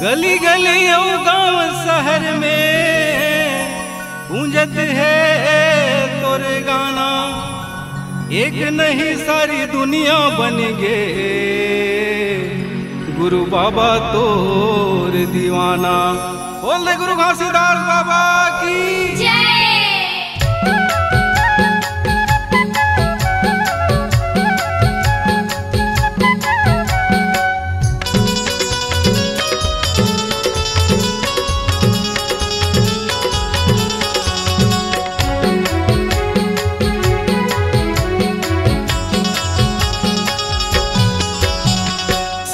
गली गली गांव शहर में गूंजत है तोरे गाना। एक नहीं सारी दुनिया बन गे गुरु बाबा तोर दीवाना। बोल दे गुरु घासीदास बाबा की जय।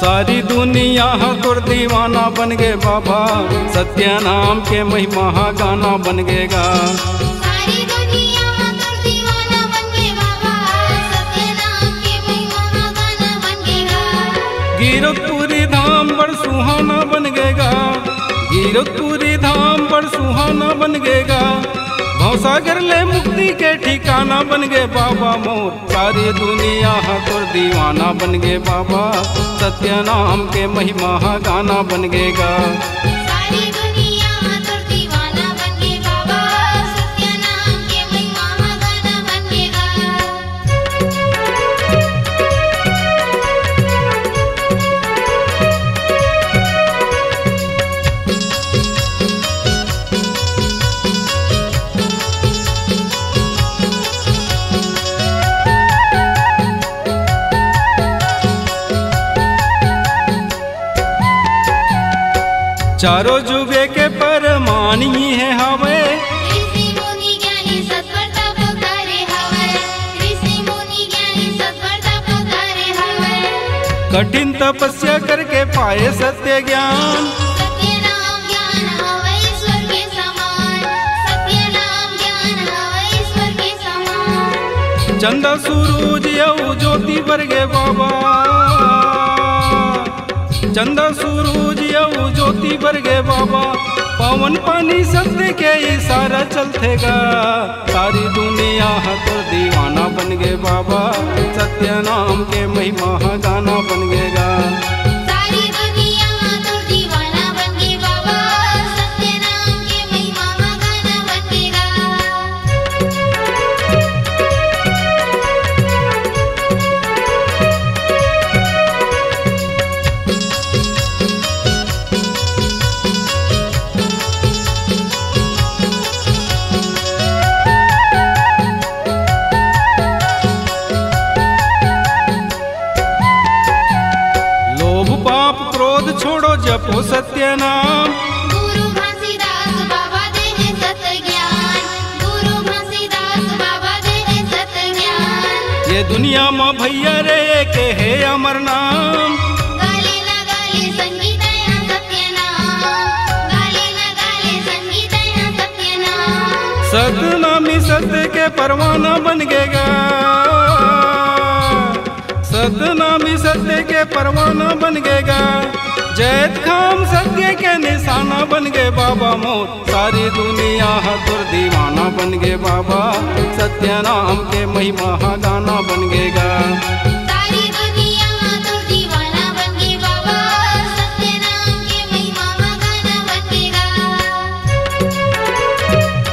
सारी दुनिया तोर दीवाना बन गए बाबा, सत्यनाम के महिमा गाना बन गए गा। सारी दुनिया तोर दीवाना बन गए बाबा, सत्यनाम के महिमा गाना बन गए गा। गिरधपुरी धाम बड़ सुहाना बन गए गा, गिरधपुरी धाम बड़ सुहाना बन गए गा। भवसागर ले मुक्ति के ठिकाना बन गए बाबा मोर, सारी दुनिया तोर दीवाना बन गए बाबा, सत्यनाम के महिमा गाना बन गए गा। सारी दुनिया तोर दीवाना बन गए बाबा, सत्यनाम के महिमा गाना बन गए गा। चारों जुगे के परमानी है हवे, ऋषि मुनि ज्ञानी सत्वरता पुकारे हवे, ऋषि मुनि ज्ञानी सत्वरता पुकारे हवे। कठिन तपस्या करके पाए सत्य ज्ञान, सत्य नाम ज्ञान हवे ईश्वर के समान, सत्य नाम ज्ञान हवे ईश्वर के समान। चंदा सूरज यौ ज्योति बरगे बाबा, चंदा सूरज यऊ ज्योति बरगे बाबा। पवन पानी सत्य के इशारा चलते गा, सारी दुनिया तोर दीवाना बन गए बाबा, सत्यनाम के महिमा गाना बन गए गा। सारी दुनिया तोर दीवाना बन गए बाबा, सत्यनाम के महिमा गाना बन गए गा। जपो सत्यनाम, गुरु घासीदास बाबा देने सत्य ज्ञान, गुरु घासीदास बाबा देने सत्य ज्ञान। ये दुनिया माँ भैया रे के है अमर नाम, गाले ना गाले संगीत या सत्यनाम, गाले ना गाले संगीत या सत्यनाम। सतनामी सत्य के परवाना बन गए गा, सतनामी सत्य के परवाना बन गए गा। जैत खाम सत्य के निशाना बन गए बाबा मोर, सारी दुनिया तोर दीवाना बन गए बाबा, सत्यनाम के महिमा गाना बन गए गा। सारी दुनिया तोर दीवाना बन गए बाबा, सत्यनाम के महिमा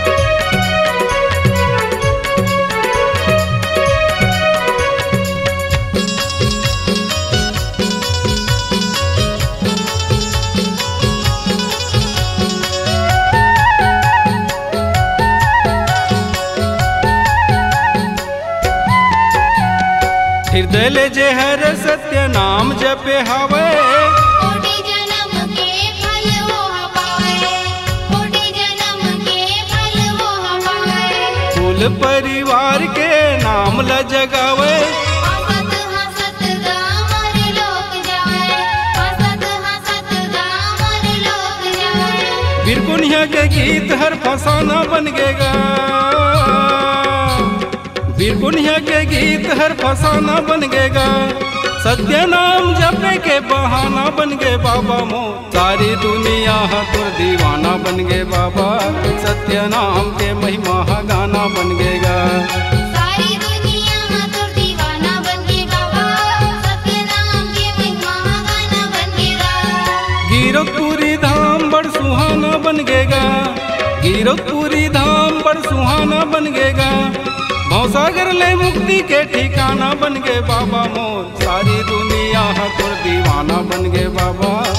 गाना बन गए गा। हृदय ले जे हर सत्य नाम जपे हवे, कोटि जन्म के फल वो ह पावे, कोटि जन्म के फल वो ह पावे। कुल परिवार के नाम ल जगावे, हसत हसत गा मर लोक जावे, हसत हसत गा मर लोक जावे। बिरकुनिया के गीत हर फसाना बन गए गा, बिरकुनिया के गीत हर फसाना बन गए गा। सत्यनाम जपने के बहाना बन गए बाबा मो, सारी दुनिया तोर दीवाना बन गए बाबा, सत्यनाम के महिमा गाना बन गए गा। सारी दुनिया तोर दीवाना बन गए बाबा, सत्यनाम के महिमा गाना बन गए गा। गिरधपुरी तीरथपुरी धाम बड़ सुहाना बन गेगा, भवसागर ले मुक्ति के ठिकाना बन गे बाबा मोर, सारी दुनिया हर दीवाना बन गे बाबा।